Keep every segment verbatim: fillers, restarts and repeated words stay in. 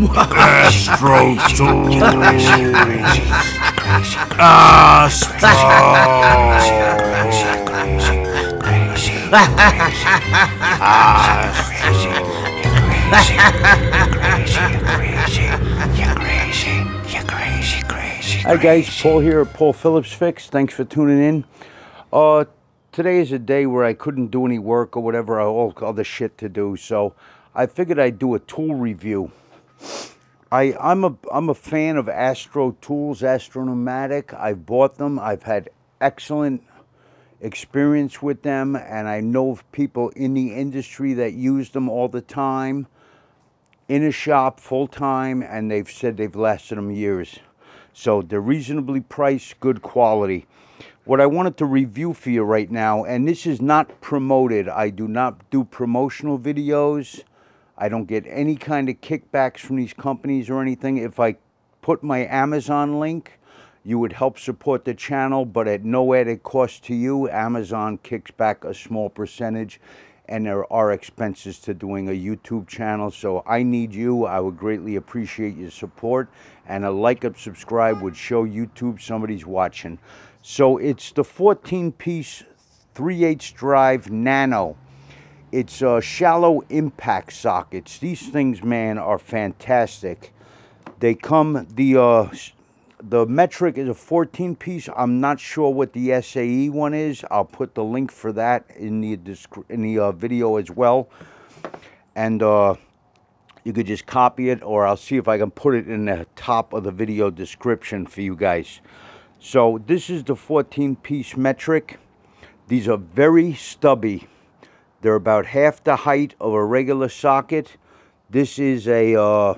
Astro Tools. Hi guys, Paul here at Paul Phillips Fix. Thanks for tuning in. Uh, today is a day where I couldn't do any work or whatever, all other shit to do, so I figured I'd do a tool review. I, I'm a I'm a fan of Astro Tools, Astro Pneumatic. I've bought them. I've had excellent experience with them, and I know of people in the industry that use them all the time, in a shop, full-time, and they've said they've lasted them years. So they're reasonably priced, good quality. What I wanted to review for you right now, and this is not promoted. I do not do promotional videos. I don't get any kind of kickbacks from these companies or anything. If I put my Amazon link, you would help support the channel, but at no added cost to you. Amazon kicks back a small percentage, and there are expenses to doing a YouTube channel, so I need you. I would greatly appreciate your support, and a like and subscribe would show YouTube somebody's watching. So it's the fourteen piece three eighths drive Nano. It's uh, shallow impact sockets. These things, man, are fantastic. They come, the uh, the metric is a fourteen piece. I'm not sure what the S A E one is. I'll put the link for that in the in the uh, video as well. And uh, you could just copy it, or I'll see if I can put it in the top of the video description for you guys. So this is the fourteen piece metric. These are very stubby. They're about half the height of a regular socket. This is a, uh,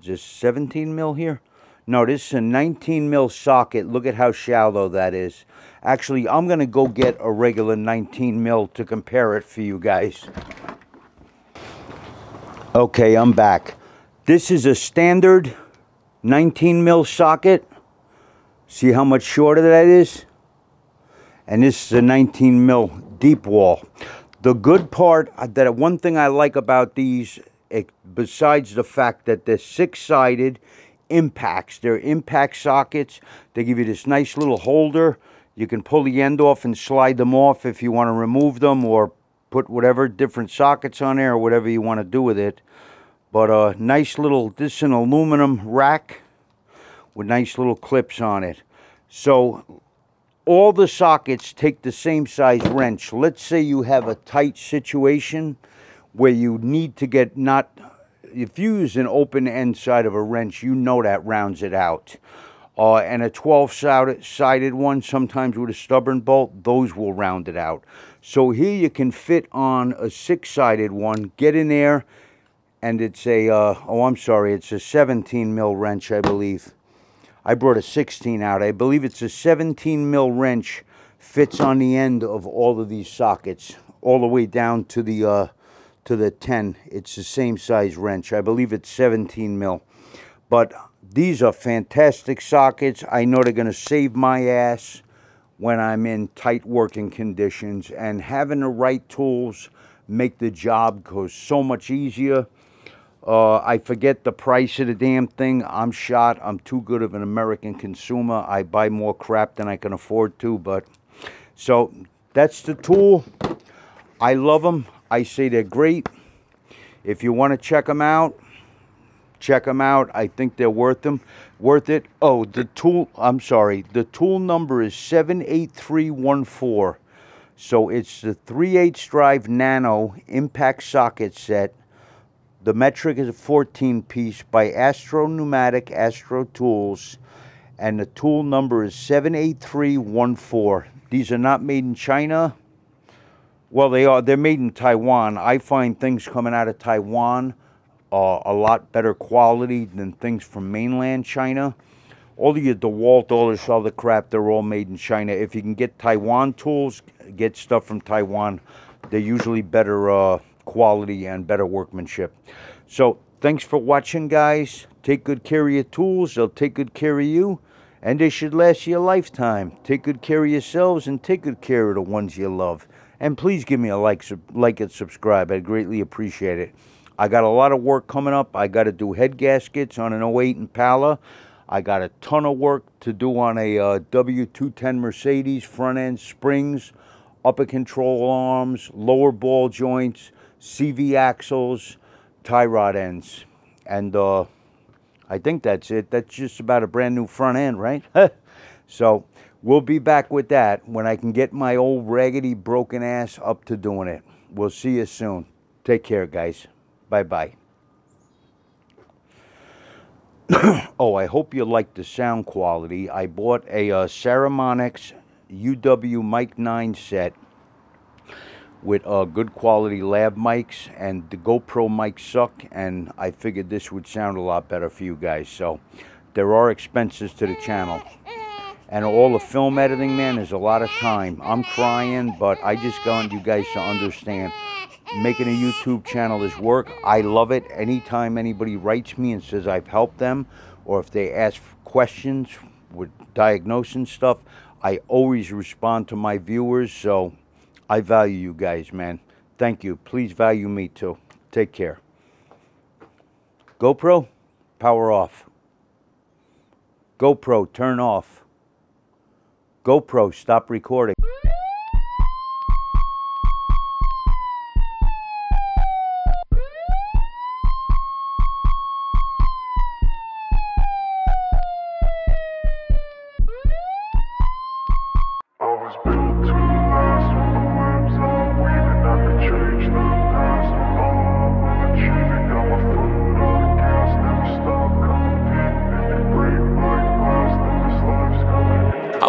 is this seventeen mil here? No, this is a nineteen mil socket. Look at how shallow that is. Actually, I'm gonna go get a regular nineteen mil to compare it for you guys. Okay, I'm back. This is a standard nineteen mil socket. See how much shorter that is? And this is a nineteen mil deep wall. The good part, that one thing I like about these, it, besides the fact that they're six-sided impacts, they're impact sockets. They give you this nice little holder. You can pull the end off and slide them off if you want to remove them or put whatever different sockets on there or whatever you want to do with it. But a uh, nice little, this is an aluminum rack with nice little clips on it. So all the sockets take the same size wrench. Let's say you have a tight situation where you need to get not, if you use an open end side of a wrench, you know that rounds it out. Uh, and a twelve sided one, sometimes with a stubborn bolt, those will round it out. So here you can fit on a six sided one, get in there, and it's a, uh, oh, I'm sorry, it's a seventeen mil wrench, I believe. I brought a sixteen out. I believe it's a seventeen mil wrench, fits on the end of all of these sockets, all the way down to the uh, to the ten. It's the same size wrench. I believe it's seventeen mil. But these are fantastic sockets. I know they're going to save my ass when I'm in tight working conditions. And having the right tools make the job go so much easier. Uh, I forget the price of the damn thing. I'm shot. I'm too good of an American consumer. I buy more crap than I can afford to. But so that's the tool. I love them. I say they're great. If you want to check them out, check them out. I think they're worth them. Worth it. Oh, the tool. I'm sorry. The tool number is seven eight three one four. So it's the three eighths drive Nano impact socket set. The metric is a fourteen piece by Astro Pneumatic, Astro Tools, and the tool number is seven eight three one four. These are not made in China. Well, they are. They're made in Taiwan. I find things coming out of Taiwan uh, a lot better quality than things from mainland China. All the DeWalt, all this other crap, they're all made in China. If you can get Taiwan tools, get stuff from Taiwan. They're usually better uh, quality and better workmanship. So thanks for watching, guys. Take good care of your tools. They'll take good care of you, and they should last you a lifetime. Take good care of yourselves, and take good care of the ones you love. And please give me a like, like and subscribe. I'd greatly appreciate it. I got a lot of work coming up. I got to do head gaskets on an oh eight Impala. I got a ton of work to do on a uh, W two ten Mercedes, front end springs, upper control arms, lower ball joints, C V axles, tie rod ends. And uh, I think that's it. That's just about a brand new front end, right? So we'll be back with that when I can get my old raggedy broken ass up to doing it. We'll see you soon. Take care, guys. Bye-bye. Oh, I hope you like the sound quality. I bought a uh, Saramonics U W mic nine set with uh, good quality lav mics, and the GoPro mics suck, and I figured this would sound a lot better for you guys. So there are expenses to the channel. And all the film editing, man, is a lot of time. I'm crying, but I just want you guys to understand. Making a YouTube channel is work. I love it. Anytime anybody writes me and says I've helped them, or if they ask questions with diagnosing stuff, I always respond to my viewers. So I value you guys, man. Thank you. Please value me too. Take care. GoPro, power off. GoPro, turn off. GoPro, stop recording. I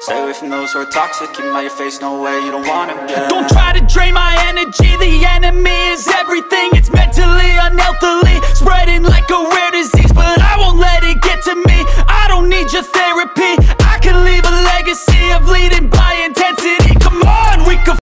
Stay away from those who are toxic, keep them out your face, no way, you don't want them, yeah. Don't try to drain my energy, the enemy is everything